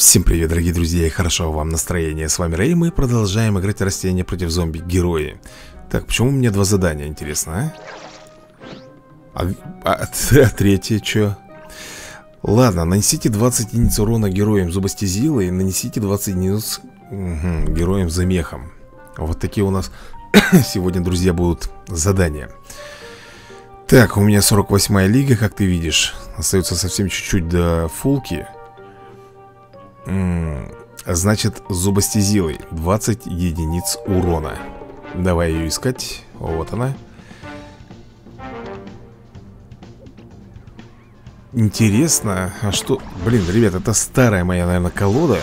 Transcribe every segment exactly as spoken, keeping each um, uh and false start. Всем привет, дорогие друзья, и хорошо вам настроение. С вами Рэй, мы продолжаем играть растения против зомби-герои. Так, почему у меня два задания, интересно, а? А, а, а третье что? Ладно, нанесите двадцать единиц урона героям Зубостизила и нанесите двадцать единиц угу, героям за мехом. Вот такие у нас сегодня, друзья, будут задания. Так, у меня сорок восьмая лига, как ты видишь. Остается совсем чуть-чуть до фулки. Значит, зубостизилой двадцать единиц урона. Давай ее искать. Вот она. Интересно, а что... Блин, ребят, это старая моя, наверное, колода.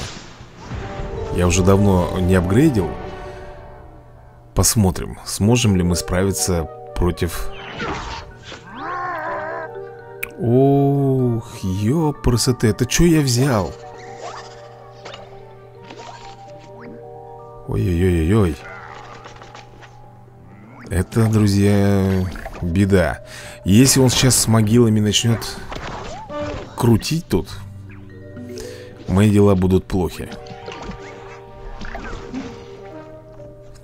Я уже давно не апгрейдил. Посмотрим, сможем ли мы справиться против... Ох, ёпрсоте, это что я взял? Ой-ой-ой-ой. Это, друзья, беда. Если он сейчас с могилами начнет крутить тут, мои дела будут плохи.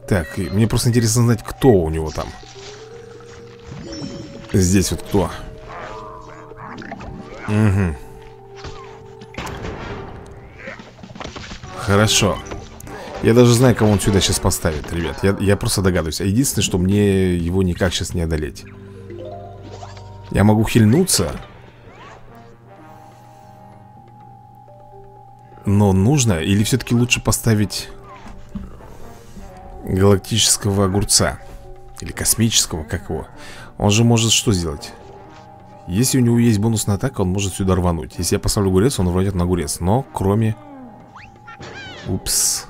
Так, мне просто интересно знать, кто у него там. Здесь вот кто. Угу. Хорошо. Я даже знаю, кого он сюда сейчас поставит, ребят. Я, я просто догадываюсь. А единственное, что мне его никак сейчас не одолеть. Я могу хильнуться. Но нужно... Или все-таки лучше поставить галактического огурца. Или космического, как его. Он же может что сделать? Если у него есть бонусная атака, он может сюда рвануть. Если я поставлю огурец, он рванет на огурец. Но кроме... Упс...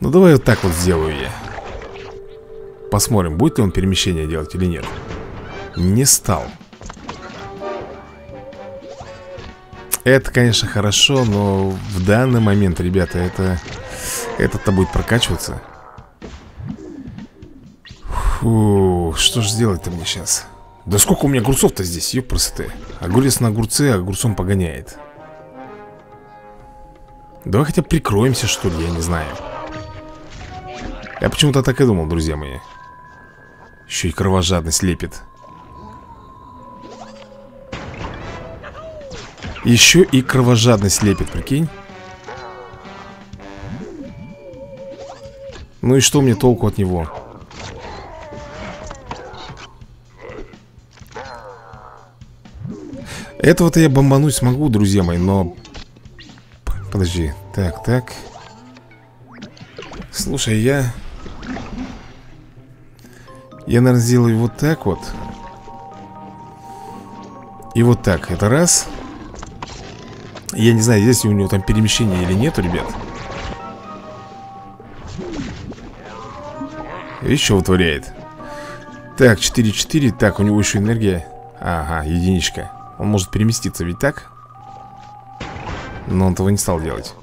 Ну давай вот так вот сделаю я. Посмотрим, будет ли он перемещение делать или нет. Не стал. Это, конечно, хорошо, но в данный момент, ребята, это... Этот-то будет прокачиваться. Фу, что же сделать-то мне сейчас? Да сколько у меня огурцов-то здесь, ёпрсоте. Огурец на огурце, а огурцом погоняет. Давай хотя бы прикроемся, что ли, я не знаю. Я почему-то так и думал, друзья мои. Еще и кровожадность лепит. Еще и кровожадность лепит, прикинь. Ну и что мне толку от него? Этого-то я бомбануть смогу, друзья мои, но... Подожди, так, так. Слушай, я... Я, наверное, сделаю вот так вот. И вот так. Это раз. Я не знаю, есть ли у него там перемещение или нету, ребят. Еще вытворяет. Так, четыре-четыре. Так, у него еще энергия. Ага, единичка. Он может переместиться, ведь так? Но он этого не стал делать.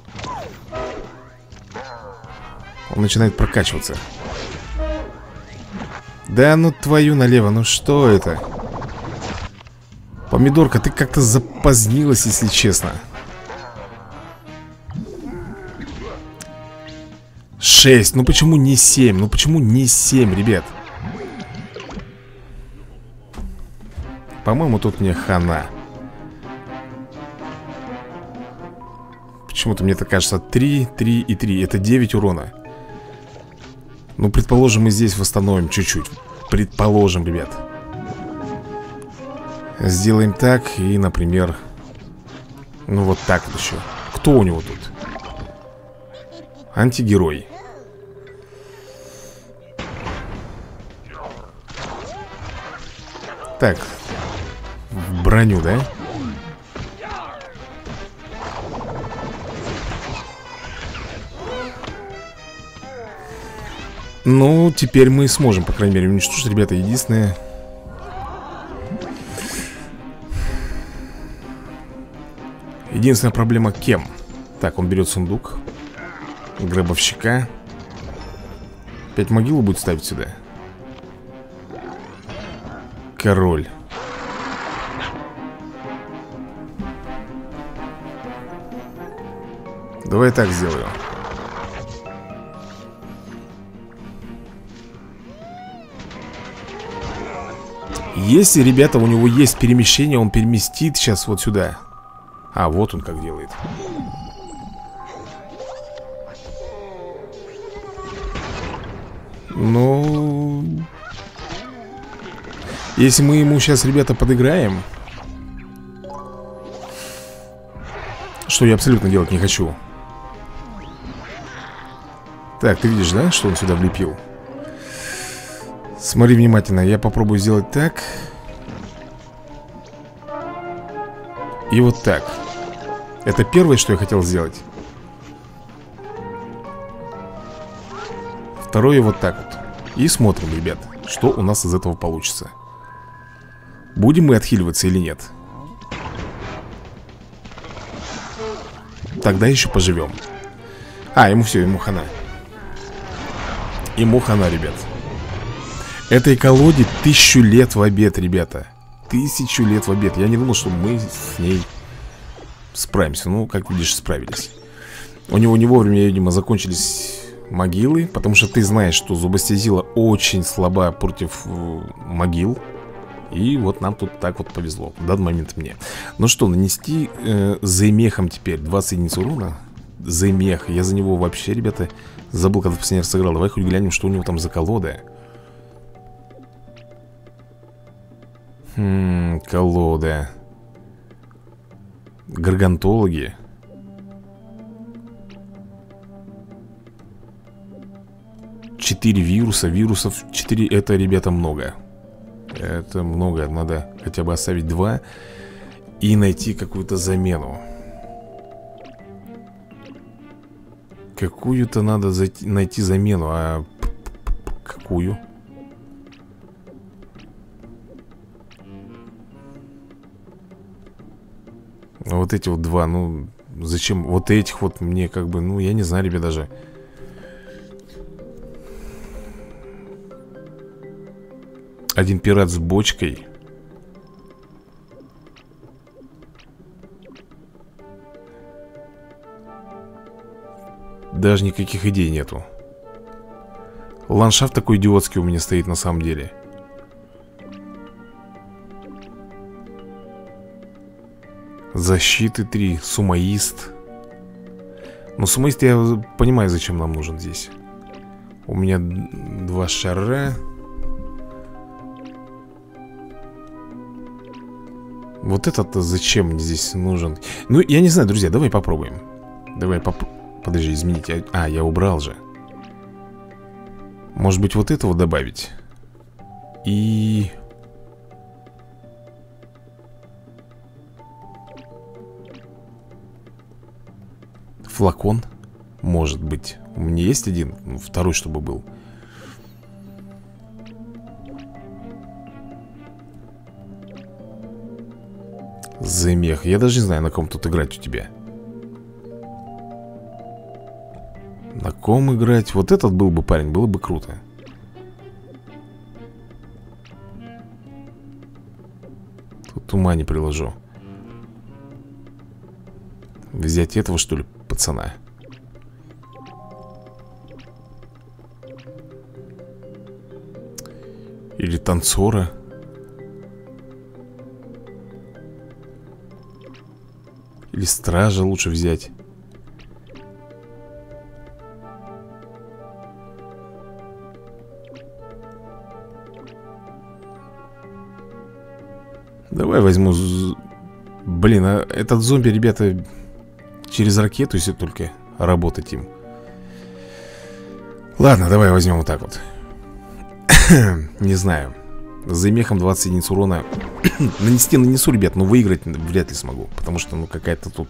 Он начинает прокачиваться. Да ну твою налево, ну что это? Помидорка, ты как-то запозднилась, если честно. шесть, ну почему не семь? Ну почему не семь, ребят? По-моему, тут мне хана. Почему-то мне так кажется. Три, три и три. Это девять урона. Ну, предположим, мы здесь восстановим чуть-чуть. Предположим, ребят. Сделаем так и, например... Ну, вот так вот еще. Кто у него тут? Антигерой. Так. В броню, да? Ну, теперь мы сможем, по крайней мере, уничтожить, ребята, единственное. Единственная проблема кем? Так, он берет сундук гробовщика. Опять могилу будет ставить сюда. Король. Давай так сделаю. Если, ребята, у него есть перемещение, он переместит сейчас вот сюда. А, вот он как делает. Ну... Если мы ему сейчас, ребята, подыграем... Что я абсолютно делать не хочу. Так, ты видишь, да, что он сюда влепил? Смотри внимательно, я попробую сделать так. И вот так. Это первое, что я хотел сделать. Второе вот так вот. И смотрим, ребят, что у нас из этого получится. Будем мы отхиливаться или нет? Тогда еще поживем. А, ему все, ему хана. Ему хана, ребят. Этой колоде тысячу лет в обед, ребята. Тысячу лет в обед. Я не думал, что мы с ней справимся. Ну, как видишь, справились. У него не вовремя, видимо, закончились могилы. Потому что ты знаешь, что Зубостизила очень слаба против могил. И вот нам тут так вот повезло. В данный момент мне. Ну что, нанести э, замехом теперь двадцать единиц урона. Замех. Я за него вообще, ребята, забыл, когда последний раз сыграл. Давай хоть глянем, что у него там за колода. Хм, колода. Гаргантологи. Четыре вируса. Вирусов четыре. Это, ребята, много. Это много, надо хотя бы оставить два и найти какую-то замену. Какую-то надо зайти, найти замену, а какую? Вот эти вот два, ну зачем? Вот этих вот мне как бы, ну я не знаю, ребят, даже... Один пират с бочкой. Даже никаких идей нету. Ландшафт такой идиотский у меня стоит на самом деле. Защиты три. Сумоист. Но сумоист я понимаю, зачем нам нужен здесь. У меня два шара. Вот этот-то зачем здесь нужен? Ну, я не знаю, друзья, давай попробуем. Давай поп... Подожди, измените. А, я убрал же. Может быть, вот этого добавить? И... Флакон? Может быть. У меня есть один, второй, чтобы был. Замех. Я даже не знаю, на ком тут играть у тебя. На ком играть? Вот этот был бы парень, было бы круто. Тут ума не приложу. Взять этого, что ли, пацана? Или танцора? Или стража лучше взять. Давай возьму... Блин, а этот зомби, ребята, через ракету, если только работать им. Ладно, давай возьмем вот так вот. Не знаю. За мехом двадцать единиц урона нанести нанесу, ребят, но выиграть вряд ли смогу. Потому что, ну, какая-то тут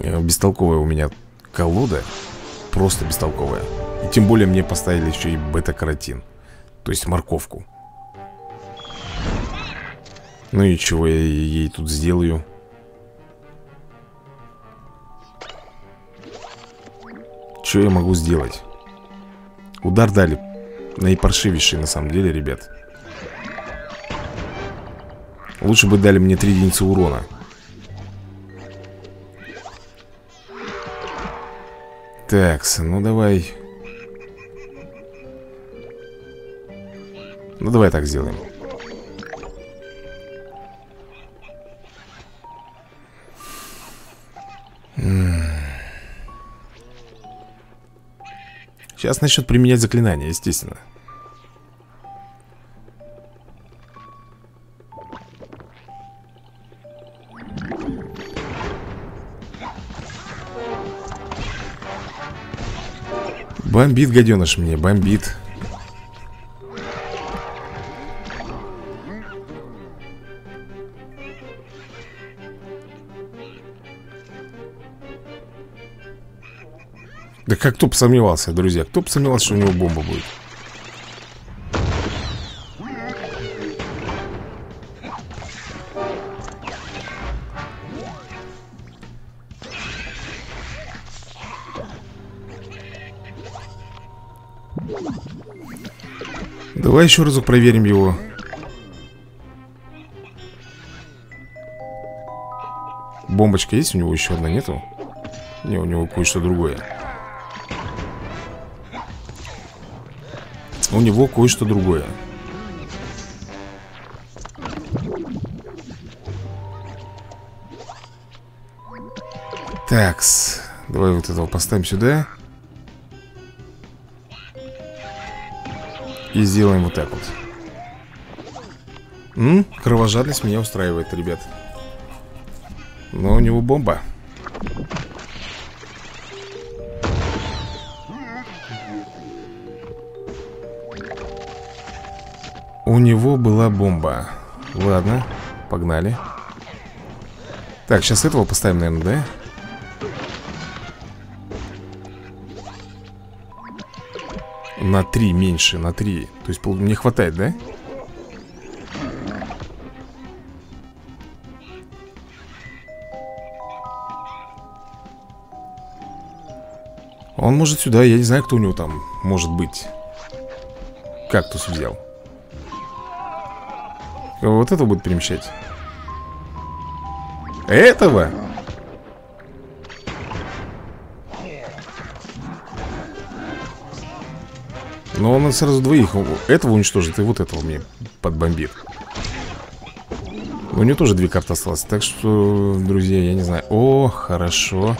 бестолковая у меня колода. Просто бестолковая. И тем более мне поставили еще и бета-каротин. То есть морковку. Ну и чего я ей тут сделаю? Что я могу сделать? Удар дали. Наипаршивейший, на самом деле, ребят. Лучше бы дали мне три единицы урона. Такс, ну давай. Ну давай так сделаем. Сейчас начнет применять заклинание, естественно. Бомбит, гаденыш, мне бомбит. Да как кто бы сомневался, друзья. Кто бы сомневался, что у него бомба будет. Давай еще разок проверим его. Бомбочка есть у него еще одна, нету? Не, у него кое-что другое. У него кое-что другое. Такс. Давай вот этого поставим сюда. И сделаем вот так вот. М? Кровожадность меня устраивает, ребят. Но у него бомба. У него была бомба. Ладно, погнали. Так, сейчас этого поставим, наверное, да? На три меньше, на три. То есть мне хватает, да? Он может сюда, я не знаю, кто у него там может быть. Кактус взял. Вот этого будет перемещать. Этого? Но он сразу двоих. Этого уничтожит и вот этого мне подбомбит. У него тоже две карты осталось. Так что, друзья, я не знаю. О, хорошо.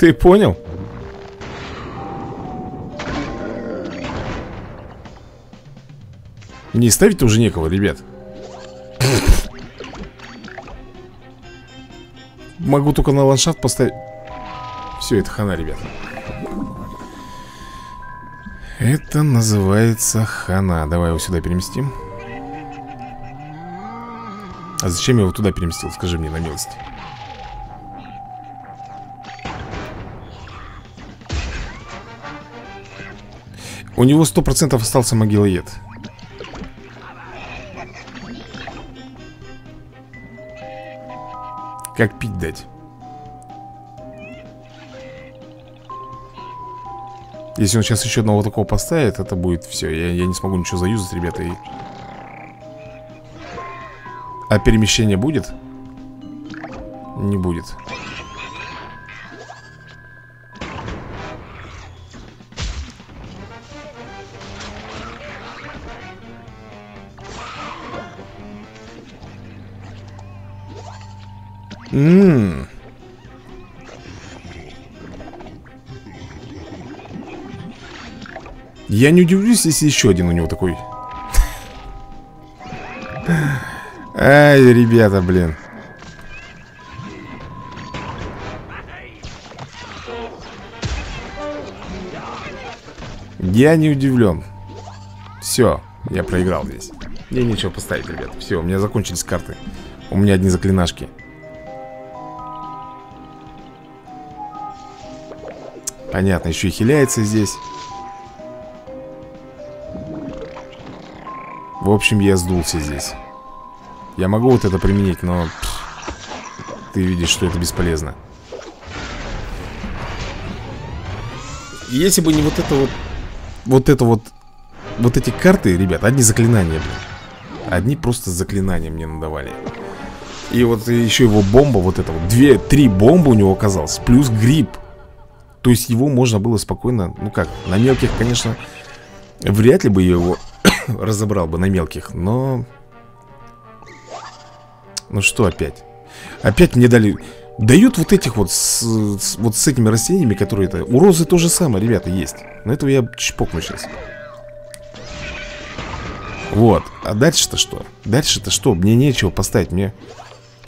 Ты понял? Не ставить-то уже некого, ребят. Могу только на ландшафт поставить. Все, это хана, ребят. Это называется хана. Давай его сюда переместим. А зачем я его туда переместил? Скажи мне на милость. У него сто процентов остался могилоед. Как пить дать? Если он сейчас еще одного такого поставит, это будет все. Я, я не смогу ничего заюзать, ребята. И... А перемещение будет? Не будет. Ммм. Я не удивлюсь, если еще один у него такой. Ай, ребята, блин. Я не удивлен. Все, я проиграл здесь. Мне нечего поставить, ребят. Все, у меня закончились карты. У меня одни заклинашки. Понятно, еще и хиляется здесь. В общем, я сдулся здесь. Я могу вот это применить, но... Пфф, ты видишь, что это бесполезно. Если бы не вот это вот... Вот это вот вот эти карты, ребят, одни заклинания, блин. Одни просто заклинания мне надавали. И вот еще его бомба, вот это вот, две, три бомбы у него оказалось, плюс гриб. То есть его можно было спокойно, ну как, на мелких, конечно, вряд ли бы его разобрал бы на мелких, но... Ну что опять? Опять мне дали... Дают вот этих вот с, с, вот с этими растениями, которые это... У розы то же самое, ребята, есть. Но этого я чпокну сейчас. Вот. А дальше-то что? Дальше-то что? Мне нечего поставить. Мне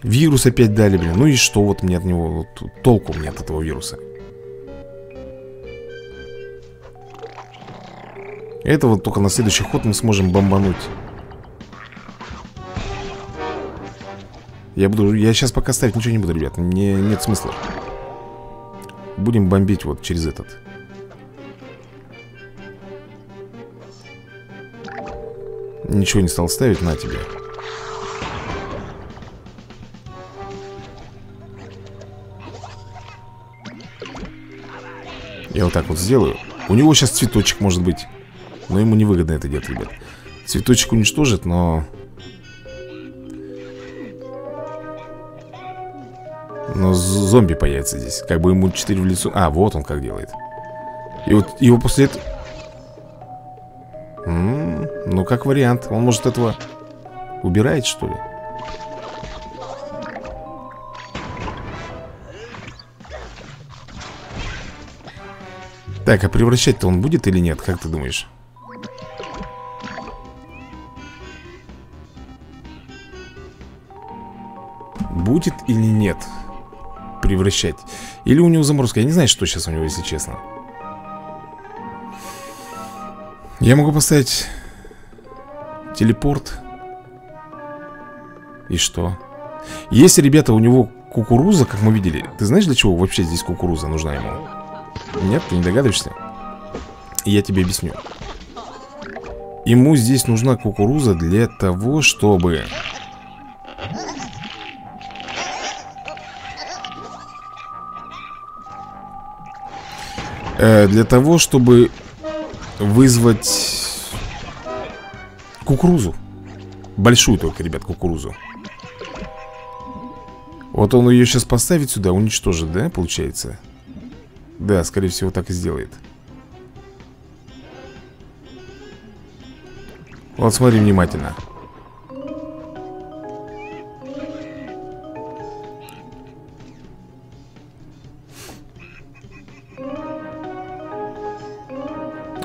вирус опять дали, блин. Ну и что вот мне от него... Вот, толку мне от этого вируса. Это вот только на следующий ход мы сможем бомбануть. Я буду, я сейчас пока ставить ничего не буду, ребят. Мне нет смысла. Будем бомбить вот через этот. Ничего не стал ставить, на тебе. Я вот так вот сделаю. У него сейчас цветочек может быть. Но ему невыгодно это делать, ребят. Цветочек уничтожит, но... Но зомби появится здесь. Как бы ему четыре в лицо. А, вот он как делает. И вот его после этого... М-м-м, ну, как вариант. Он может этого убирает, что ли? Так, а превращать-то он будет или нет? Как ты думаешь? Будет или нет? Превращать. Или у него заморозка. Я не знаю, что сейчас у него, если честно. Я могу поставить телепорт. И что? Если, ребята, у него кукуруза, как мы видели. Ты знаешь, для чего вообще здесь кукуруза нужна ему? Нет, ты не догадываешься? Я тебе объясню. Ему здесь нужна кукуруза для того, чтобы... Для того, чтобы вызвать кукурузу. Большую только, ребят, кукурузу. Вот он ее сейчас поставит сюда, уничтожит, да, получается? Да, скорее всего, так и сделает. Вот смотри внимательно.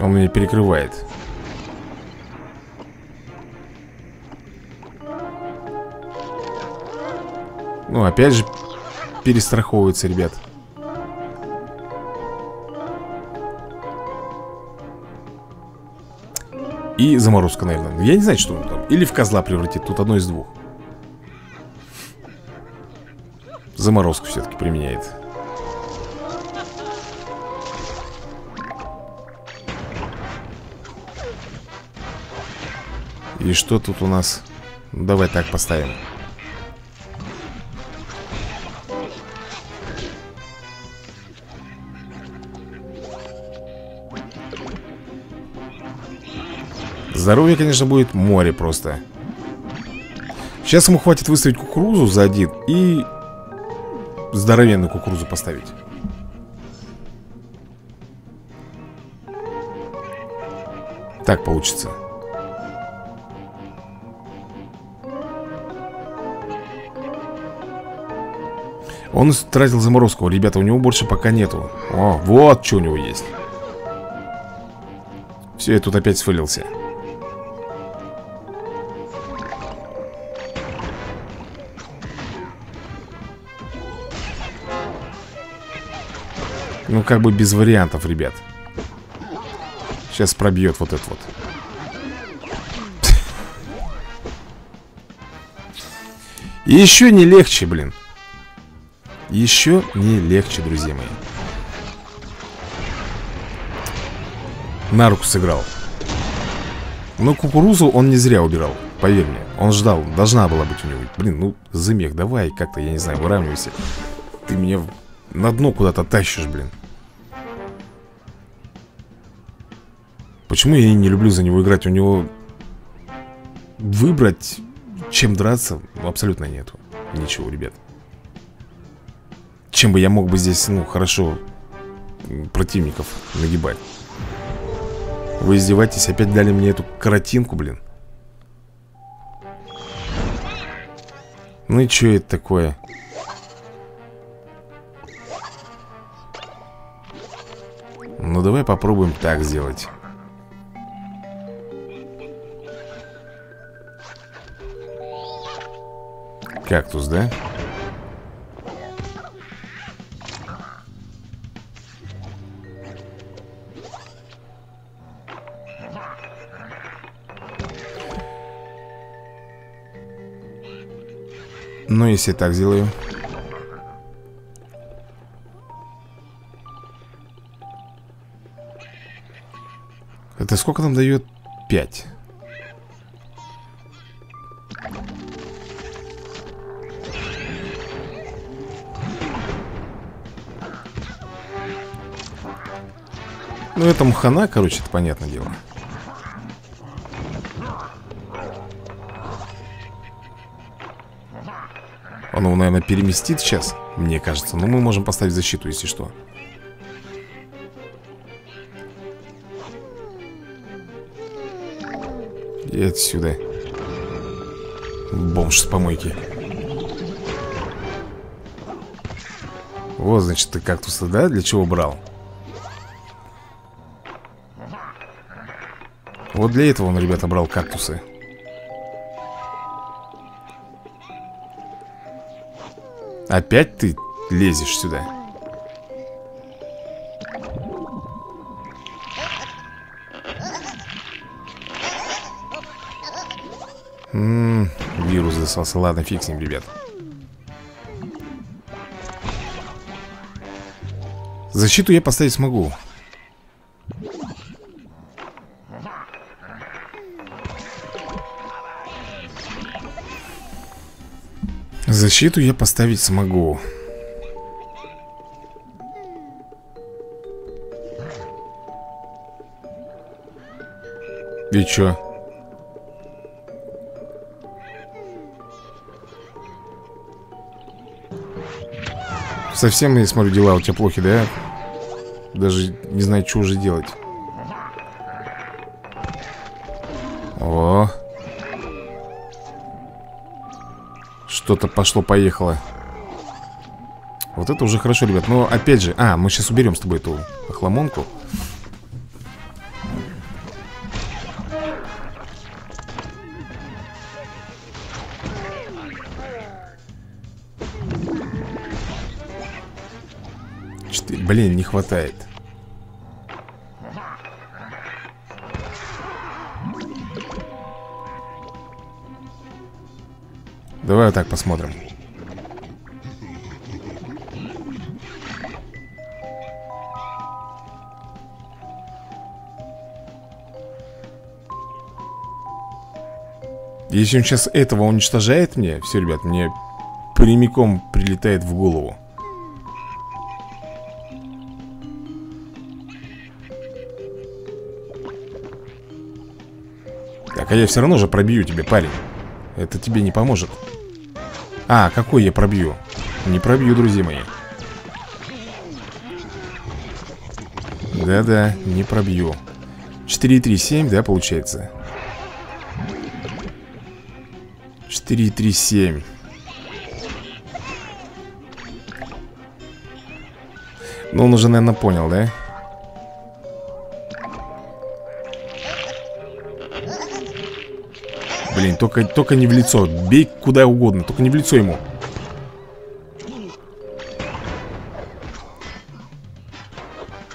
Он меня перекрывает. Ну, опять же, перестраховывается, ребят. И заморозка, наверное. Я не знаю, что он там. Или в козла превратит. Тут одно из двух. Заморозку все-таки применяет. И что тут у нас? Давай так поставим. Здоровье, конечно, будет море просто. Сейчас ему хватит выставить кукурузу за один и здоровенную кукурузу поставить. Так получится. Он тратил заморозку. Ребята, у него больше пока нету. О, вот что у него есть. Все, я тут опять свалился. Ну, как бы без вариантов, ребят. Сейчас пробьет вот этот вот. Еще не легче, блин. Еще не легче, друзья мои. На руку сыграл. Но кукурузу он не зря убирал, поверь мне. Он ждал, должна была быть у него. Блин, ну, замех, давай как-то, я не знаю, выравнивайся. Ты меня на дно куда-то тащишь, блин. Почему я не люблю за него играть? У него выбрать, чем драться, абсолютно нету. Ничего, ребят. Чем бы я мог бы здесь, ну, хорошо противников нагибать? Вы издеваетесь? Опять дали мне эту каротинку, блин. Ну и что это такое? Ну давай попробуем так сделать. Кактус, да? Ну, если я так сделаю. Это сколько нам дает? пять. Ну, это мхана, короче, это понятное дело. Оно, наверное, переместит сейчас, мне кажется. Но мы можем поставить защиту, если что. И отсюда. Бомж с помойки. Вот, значит, ты кактусы, да? Для чего брал? Вот для этого он, ребята, брал кактусы. Опять ты лезешь сюда. М-м, вирус засался. Ладно, фиг с ним, ребят. Защиту я поставить смогу. Защиту я поставить смогу. И чё? Совсем, я смотрю, дела у тебя плохи, да? Даже не знаю, что уже делать. О! Что-то пошло-поехало. Вот это уже хорошо, ребят. Но опять же... А, мы сейчас уберем с тобой эту охламонку. четыре. Блин, не хватает. Давай вот так посмотрим. Если он сейчас этого уничтожает мне, все, ребят, мне прямиком прилетает в голову. Так, а я все равно же пробью тебя, парень. Это тебе не поможет. А, какой я пробью? Не пробью, друзья мои. Да-да, не пробью. четыре три семь, да, получается? четыре три семь. Ну, он уже, наверное, понял, да? Блин, только, только не в лицо. Бей куда угодно, только не в лицо ему.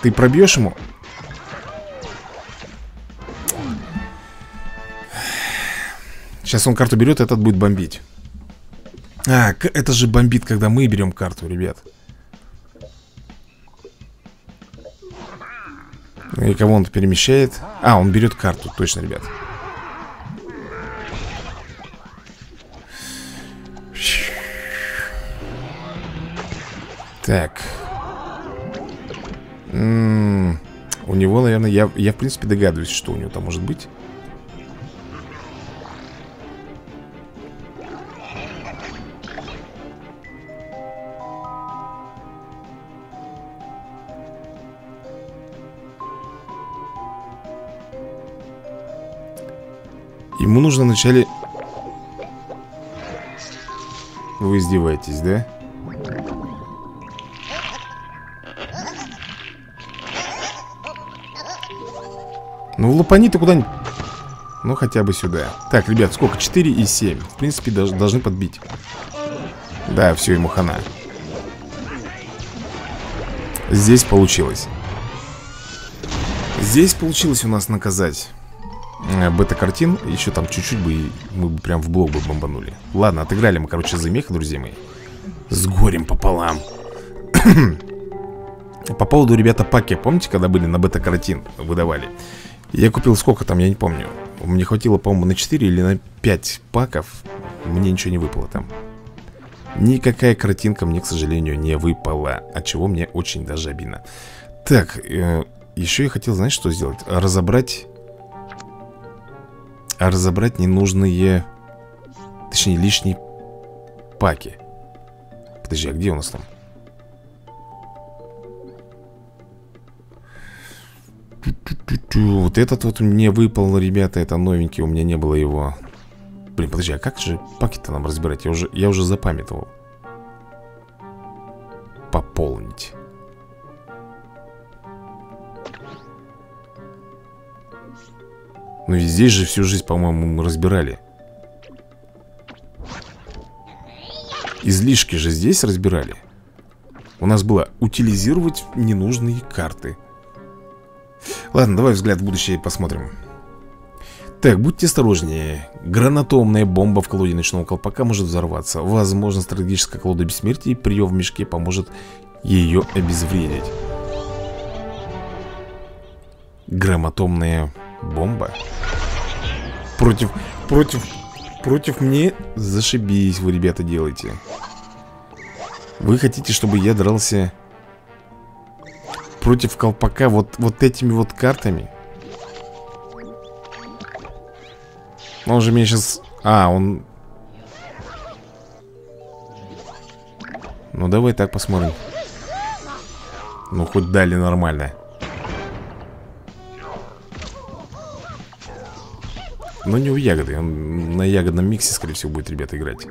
Ты пробьешь ему? Сейчас он карту берет, этот будет бомбить. А, это же бомбит, когда мы берем карту, ребят. И кого он перемещает? А, он берет карту, точно, ребят. Так. М-м-м. У него, наверное, я, я в принципе догадываюсь, что у него там может быть. Ему нужно вначале... Вы издеваетесь, да? Ну, лопани-то куда-нибудь. Ну, хотя бы сюда. Так, ребят, сколько? четыре и семь. В принципе, даже должны подбить. Да, все, ему хана. Здесь получилось. Здесь получилось у нас наказать бета-картин. Еще там чуть-чуть бы, и мы бы прям в блок бы бомбанули. Ладно, отыграли мы, короче, за меха, друзья мои. С горем пополам. По поводу, ребята, паки. Помните, когда были на бета-картин? Выдавали. Я купил сколько там, я не помню. Мне хватило, по-моему, на четыре или на пять паков. Мне ничего не выпало там. Никакая картинка мне, к сожалению, не выпала. От чего мне очень даже обидно. Так, э, еще я хотел, знаешь, что сделать? Разобрать... А разобрать ненужные, точнее, лишние паки. Подожди, а где у нас там? Вот этот вот мне выпал, ребята. Это новенький, у меня не было его. Блин, подожди, а как же паки-то нам разбирать? Я уже, я уже запамятовал. Пополнить. Ну и здесь же всю жизнь, по-моему, мы разбирали. Излишки же здесь разбирали. У нас было утилизировать ненужные карты. Ладно, давай взгляд в будущее посмотрим. Так, будьте осторожнее. Гранатомная бомба в колоде ночного колпака может взорваться. Возможно, стратегическая колода бессмертия. Прием в мешке поможет ее обезвредить. Гранатомная бомба. Против, против, против мне. Зашибись, вы, ребята, делаете. Вы хотите, чтобы я дрался против колпака вот, вот этими вот картами? Он же меня сейчас... А, он... Ну, давай так посмотрим. Ну, хоть дали нормально. Но не у ягоды, он на ягодном миксе, скорее всего, будет, ребята, играть.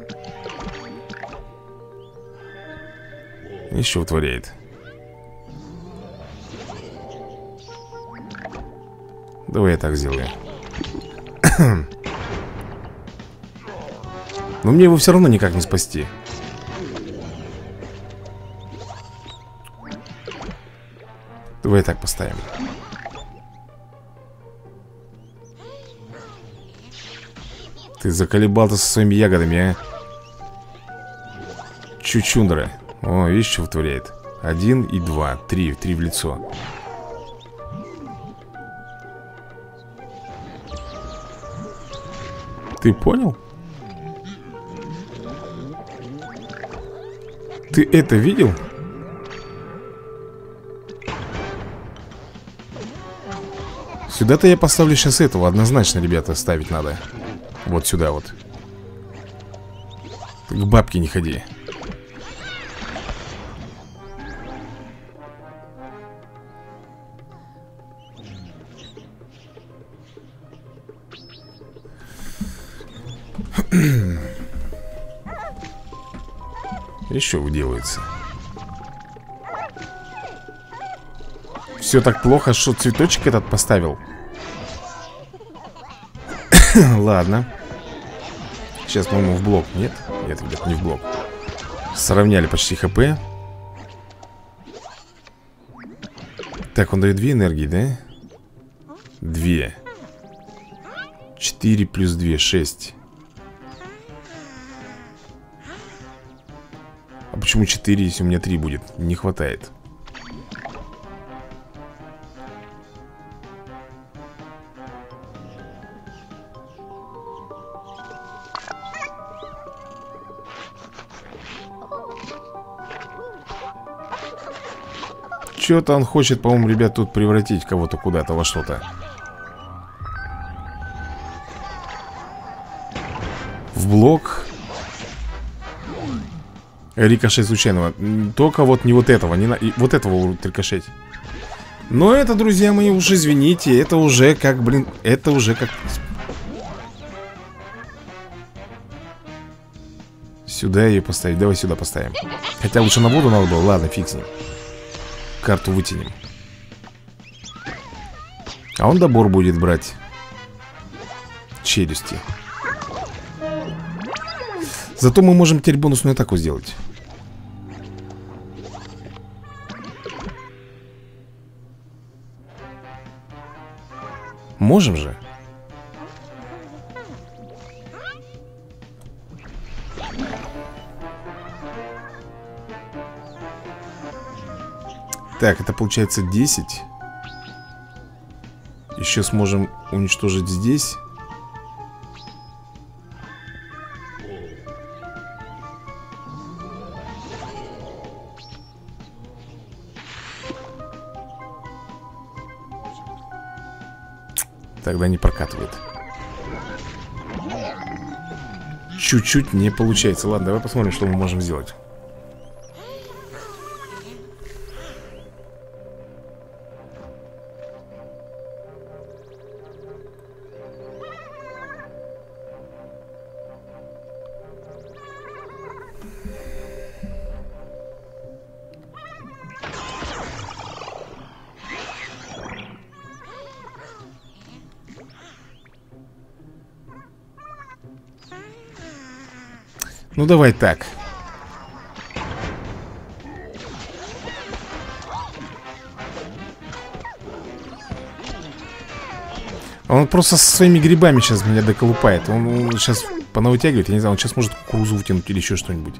Еще вытворяет. Давай я так сделаю. Но мне его все равно никак не спасти. Давай я так поставим. Ты заколебал-то со своими ягодами, а? Чучундра. О, видишь, что вытворяет. Один и два. Три. Три в лицо. Ты понял? Ты это видел? Сюда-то я поставлю сейчас этого. Однозначно, ребята, ставить надо. Вот сюда вот. Ты к бабке не ходи. Еще уделается. Все так плохо, что цветочек этот поставил. Ладно. Сейчас, по-моему, в блок. Нет? Нет, ребят, не в блок. Сравняли почти хп. Так, он дает две энергии, да? Две. Четыре плюс две, шесть. А почему четыре, если у меня три будет? Не хватает. Что-то он хочет, по-моему, ребят, тут превратить кого-то куда-то во что-то. В блок. Рикошет случайного. Только вот не вот этого, не на... вот этого рикошеть. Но это, друзья мои, уж извините, это уже как, блин, это уже как... Сюда ее поставить, давай сюда поставим. Хотя лучше на воду надо было, ладно, фиг с ним. Карту вытянем. А он добор будет брать. Челюсти. Зато мы можем теперь бонусную атаку сделать. Можем же. Так, это получается десять. Еще сможем уничтожить здесь. Тогда не прокатывает. Чуть-чуть не получается. Ладно, давай посмотрим, что мы можем сделать. Ну давай так. Он просто со своими грибами сейчас меня доколупает. Он, он сейчас понавытягивает, я не знаю, он сейчас может кукурузу вытянуть или еще что-нибудь.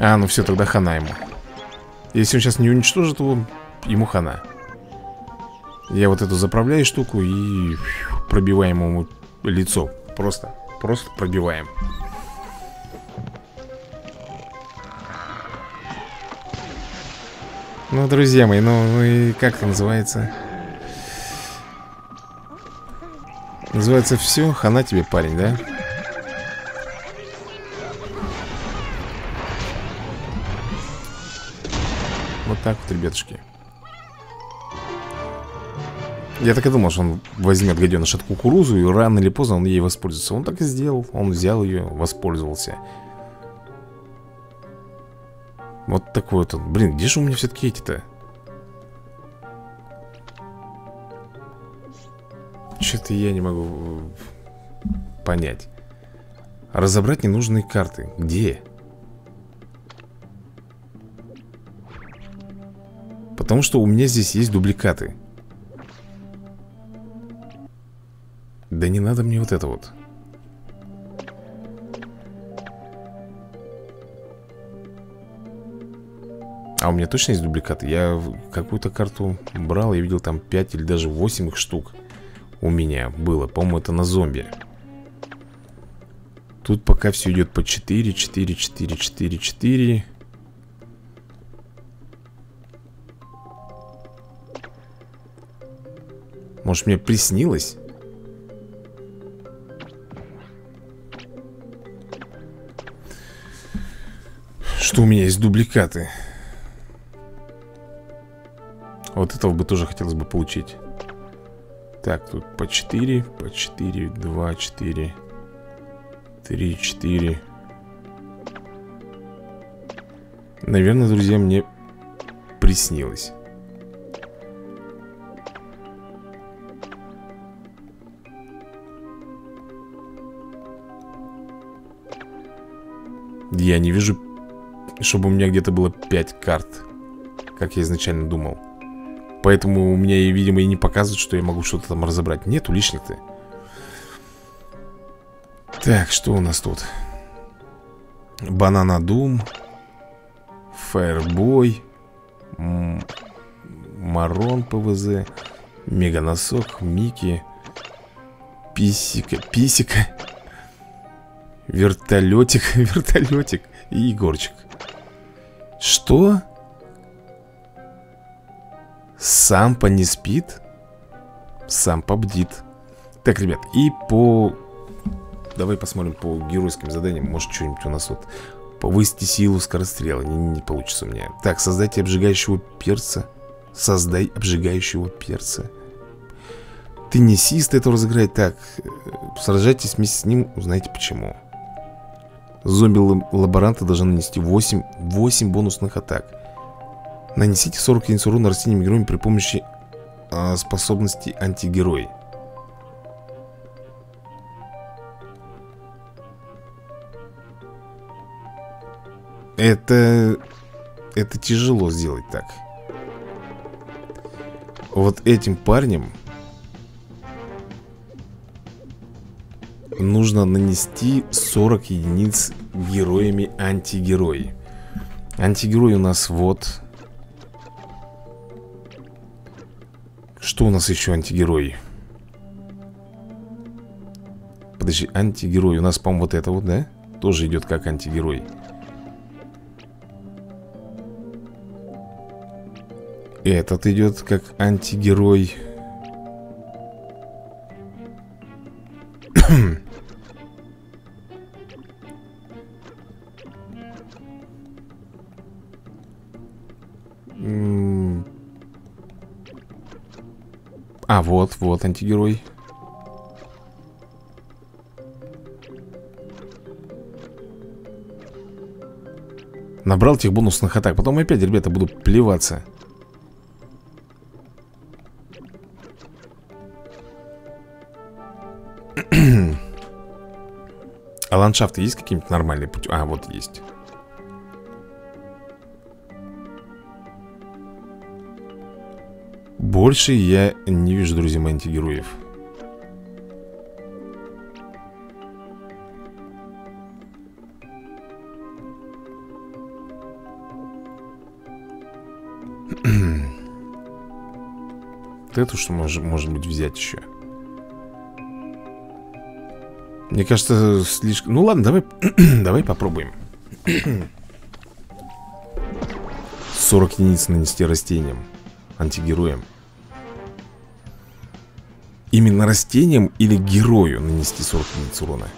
А, ну все, тогда хана ему. Если он сейчас не уничтожит его, ему хана. Я вот эту заправляю штуку и пробиваем ему лицо. Просто, просто пробиваем. Ну, друзья мои, ну, ну и как это называется? Называется все, хана тебе, парень, да? Вот так вот, ребятушки. Я так и думал, что он возьмет, гаденыш, от кукурузу, и рано или поздно он ей воспользуется. Он так и сделал, он взял ее, воспользовался. Вот такой вот он. Блин, где же у меня все-таки эти-то? Что-то я не могу понять. Разобрать ненужные карты. Где? Потому что у меня здесь есть дубликаты. Да не надо мне вот это вот. А у меня точно есть дубликаты? Я какую-то карту брал, я видел там пять или даже восемь их штук. У меня было, по-моему, это на зомби. Тут пока все идет по четыре, четыре, четыре, четыре, четыре. Может, мне приснилось? Что у меня есть дубликаты? Вот этого бы тоже хотелось бы получить. Так, тут по четыре, по четыре, два, четыре, три, четыре. Наверное, друзья, мне приснилось. Я не вижу, чтобы у меня где-то было пять карт, как я изначально думал. Поэтому у меня, видимо, и не показывают, что я могу что-то там разобрать. Нету лишних-то. Так, что у нас тут? Бананодум, Фаербой, Марон ПВЗ, Меганосок, Мики, Писика, Писика, Вертолетик, Вертолетик и Игорчик. Что? Сампа не спит, Сампа бдит. Так, ребят, и по... Давай посмотрим по геройским заданиям. Может, что-нибудь у нас вот... Повысить силу скорострела. Не, не получится у меня. Так, создайте обжигающего перца. Создай обжигающего перца. Теннисист это разыграет. Так, сражайтесь вместе с ним. Узнаете почему. Зомби-лаборанта должен нанести восемь, восемь бонусных единиц атак. Нанесите сорок единиц урона растениям героям при помощи э, способности антигерой. Это... Это тяжело сделать так. Вот этим парнем нужно нанести сорок единиц героями антигерои. Антигерой у нас вот. Что у нас еще антигерой? Подожди, антигерой. У нас, по-моему, вот это вот, да? Тоже идет как антигерой. Этот идет как антигерой. А, вот, вот антигерой. Набрал тех бонусных атак. Потом опять, ребята, буду плеваться. А ландшафты есть какие-нибудь нормальные пути? А, вот есть. Больше я не вижу, друзья мои, антигероев. Вот это что может, может быть взять еще. Мне кажется, слишком... Ну ладно, давай, давай попробуем. сорок единиц нанести растениям. Антигероям. Именно растениям или герою нанести сорок единиц урона?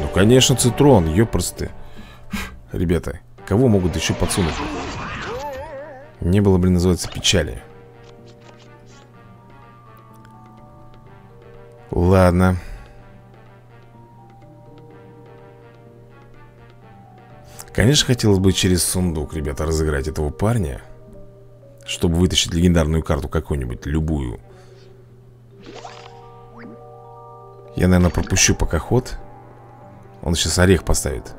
Ну, конечно, Цитрон, ёпрсты. Ребята, кого могут еще подсунуть? Не было, блин, называется, печали. Ладно. Конечно, хотелось бы через сундук, ребята, разыграть этого парня, чтобы вытащить легендарную карту какую-нибудь, любую. Я, наверное, пропущу пока ход. Он сейчас орех поставит.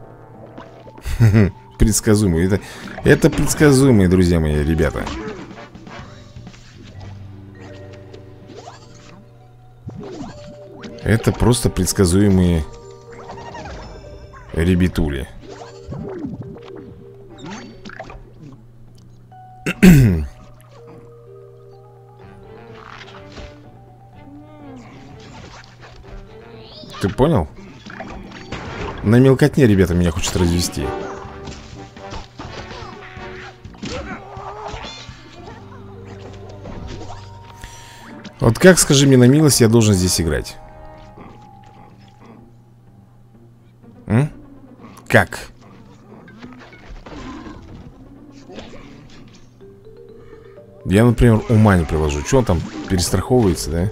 Предсказуемый. Это, это предсказуемые, друзья мои, ребята. Это просто предсказуемые ребятули. Ты понял? На мелкотне, ребята, меня хочет развести. Вот как, скажи мне на милость, я должен здесь играть? М? Как? Я, например, ума не приложу. Че он там перестраховывается, да?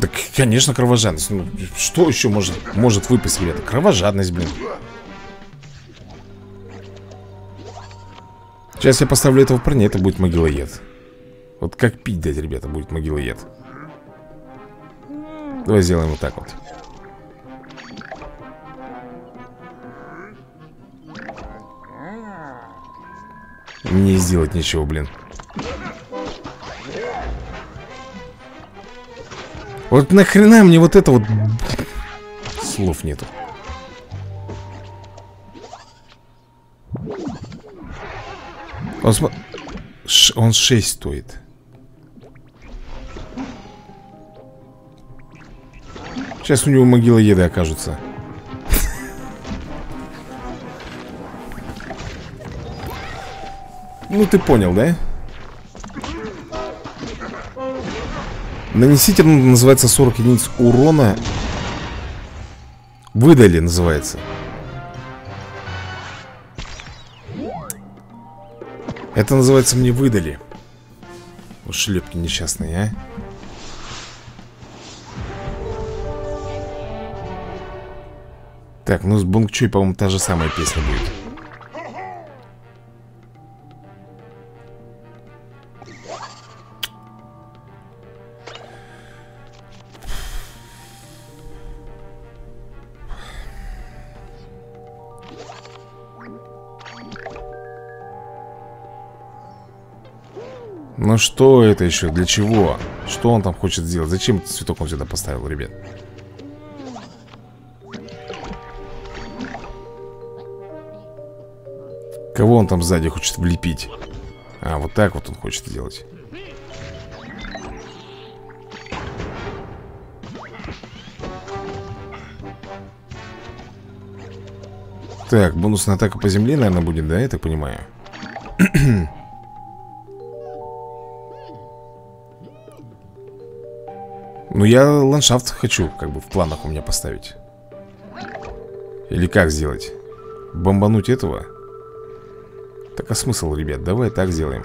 Так, конечно, кровожадность. Ну, что еще может, может выпасть, ребята? Кровожадность, блин. Сейчас я поставлю этого парня, это будет могилоед. Вот как пить дать, ребята, будет могилоед. Давай сделаем вот так вот. Мне сделать ничего, блин. Вот нахрена мне вот это вот. Слов нету. Он, см... Ш... Он шесть стоит. Сейчас у него могила еды окажутся. Ну ты понял, да? Нанесите, называется, сорок единиц урона. Выдали, называется. Это называется мне выдали. Ушлепки несчастные, а? Так, ну с Бунгчуй, по-моему, та же самая песня будет. Ну что это еще? Для чего? Что он там хочет сделать? Зачем этот цветок он сюда поставил, ребят? Кого он там сзади хочет влепить? А, вот так вот он хочет делать. Так, бонусная атака по земле, наверное, будет, да? Я так понимаю. Ну, я ландшафт хочу, как бы, в планах у меня поставить. Или как сделать? Бомбануть этого? Так, а смысл, ребят? Давай так сделаем.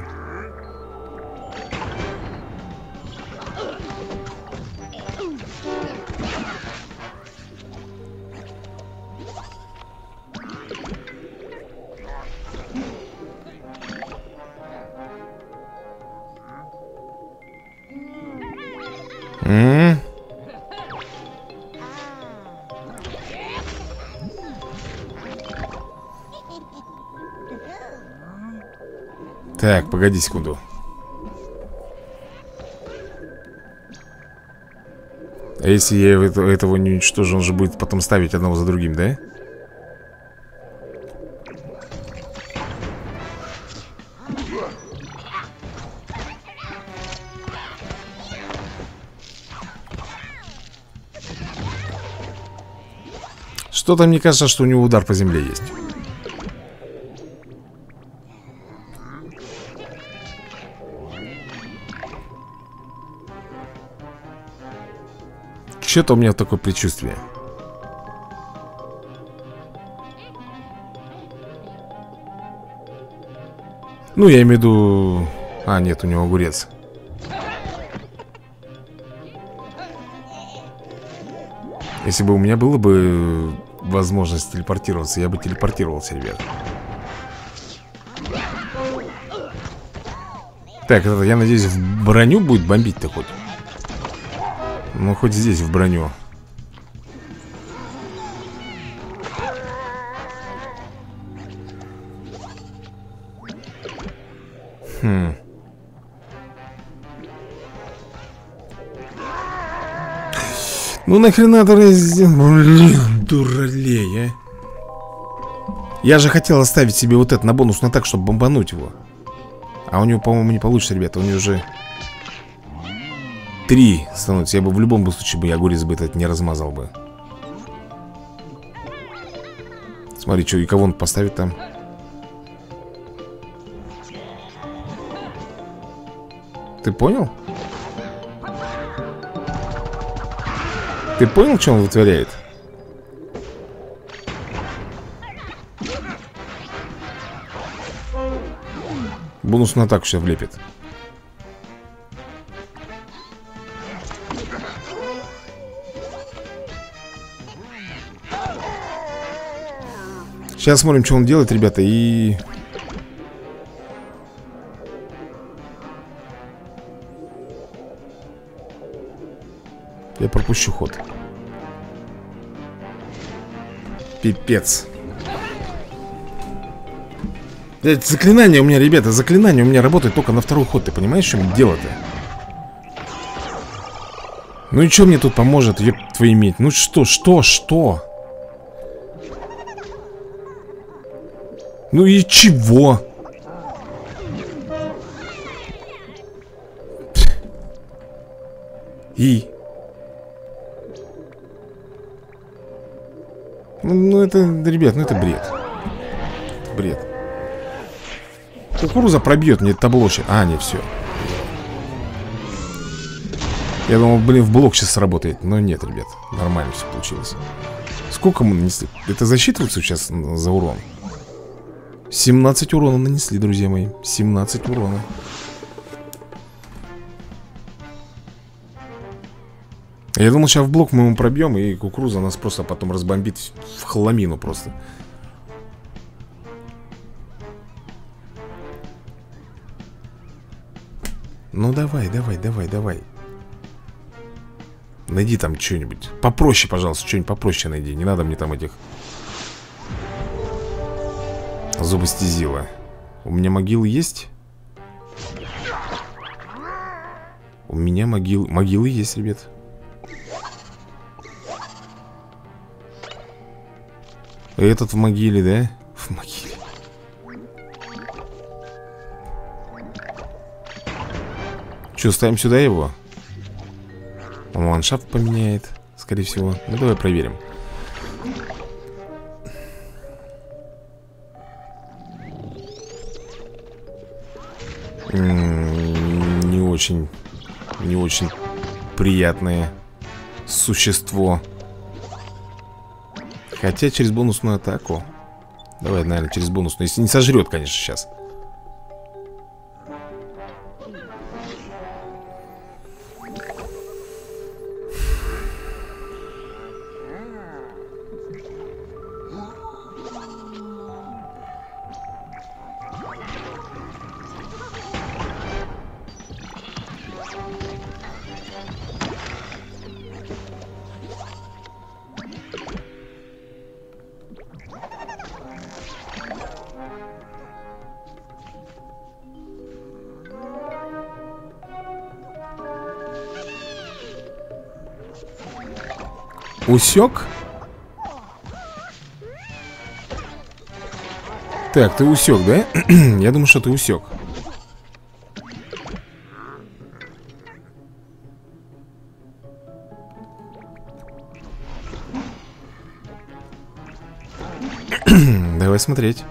М-м-м. Так, погоди секунду. А если я этого не уничтожу, он же будет потом ставить одного за другим, да? Что-то мне кажется, что у него удар по земле есть. Что-то у меня такое предчувствие. Ну, я имею в виду... А, нет, у него огурец. Если бы у меня было бы возможность телепортироваться, я бы телепортировался, ребят. Так, это, я надеюсь, в броню будет бомбить-то хоть. Ну, хоть здесь, в броню. Хм. Ну, нахрена ты раздел... Блин, дуралей, а? Я же хотел оставить себе вот это на бонус, на так, чтобы бомбануть его. А у него, по-моему, не получится, ребята. У него уже... Три становится. Я бы в любом случае бы я огурец бы этот не размазал бы. Смотри, что и кого он поставит там. Ты понял? Ты понял, что он вытворяет? Бонус на атаку сейчас влепит. Сейчас смотрим, что он делает, ребята, и... Я пропущу ход. Пипец. Это заклинание у меня, ребята, заклинание у меня работает только на второй ход, ты понимаешь, в чем дело-то? Ну и что мне тут поможет, ёб твою медь? Ну что, что, что? Ну и чего? И... Ну это, ребят, ну это бред. Бред. Кукуруза пробьет мне таблочек. А, не, все. Я думал, блин, в блок сейчас сработает. Но нет, ребят, нормально все получилось. Сколько мы нанесли? Это засчитывается сейчас за урон? семнадцать урона нанесли, друзья мои. семнадцать урона. Я думал, сейчас в блок мы ему пробьем, и кукуруза нас просто потом разбомбит в хламину просто. Ну давай, давай, давай, давай. Найди там что-нибудь попроще, пожалуйста, что-нибудь попроще найди. Не надо мне там этих зубостизила. У меня могилы есть? У меня могил... могилы есть, ребят. Этот в могиле, да? В могиле. Че, ставим сюда его? Он ландшафт поменяет, скорее всего. Ну давай проверим. М-м-м, не очень, не очень приятное существо. Хотя через бонусную атаку. Давай, наверное, через бонусную. Если не сожрет, конечно, сейчас. Усек? Так, ты усек, да? Я думаю, что ты усек. Давай смотреть.